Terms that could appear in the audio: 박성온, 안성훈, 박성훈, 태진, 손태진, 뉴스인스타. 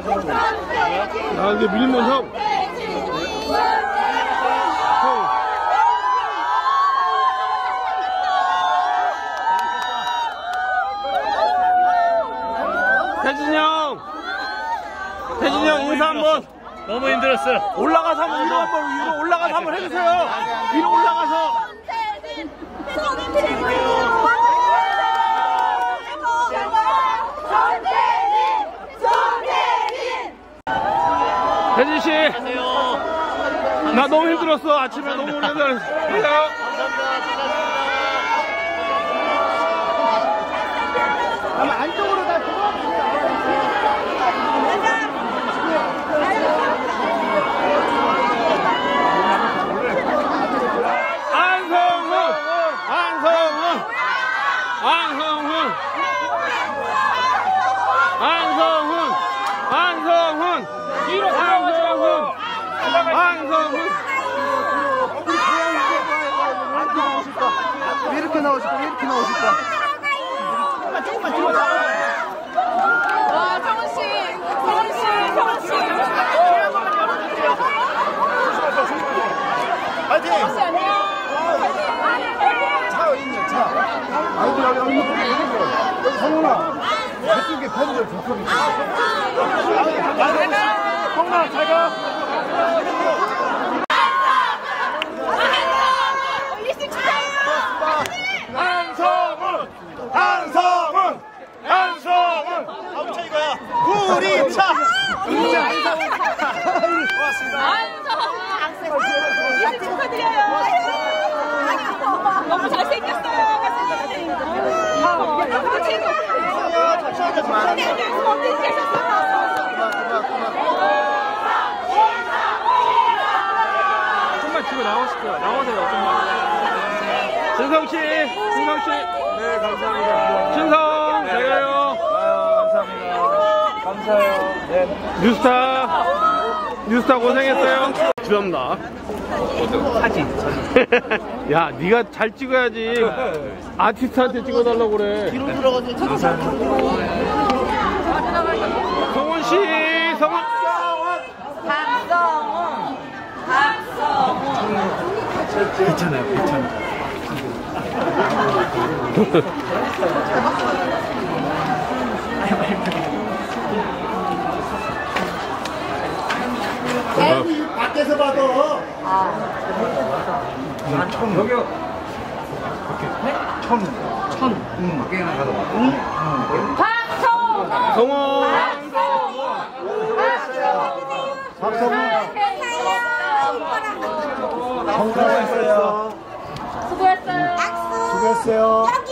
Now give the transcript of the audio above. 아, 이제 밀면 형. 태진 형. 태진 형 인사 한번. 너무 힘들었어. 올라가서 한번 위로 한번 위로 올라가서 한번 해주세요. 위로 올라가서. 태진. 태진 씨, 안녕하세요. 나 너무 힘들었어. 아침에 너무 힘들었어. 감사합니다. 안쪽으로 다 들어와. 안성훈, 안성훈, 안성훈, 안성훈, 안성훈. 뒤로 안성훈! 안성훈! 왜 이렇게 나오실까? 왜 이렇게 나오실까? 조금만 뒤로 나와. 와, 성훈 씨! 성훈 씨! 성훈 씨! 파이팅! 성훈 씨, 안녕! 차 어디 있냐, 차? 아이들 여기 한 명 보내주세요. 성훈아, 이쪽에 편의점 접속이지. 성훈아, 잘 가. 안성훈! 안성훈! 안성훈! 아무 차 이거야. 우리 차! 우리 차! 고맙습니다. 안성훈! 이승 축하드려요. 너무 잘생겼어요. 좀만 치고 나오실 거야. 나오세요. 좀만. 진성 씨, 진성 씨. 네, 감사합니다. 진성, 잘 가요. 감사합니다. 감사해요. 네. 뉴스타, 뉴스타 고생했어요. 죄송합니다. 사진. 야, 네가 잘 찍어야지. 아티스트한테 찍어달라고 그래. 뒤로 들어가지. 성훈 씨, 성훈. 박성온, 박성온. 괜찮아요, 괜찮아요. 밖에서 봐도. 아. 난 처음. 여기요. 천. 천. 응. 밖에 하나 가도. 응. 응. 박성훈. 성훈. 박성훈. 박성훈. 수고했어요. 수고했어요. 악수. 수고했어요.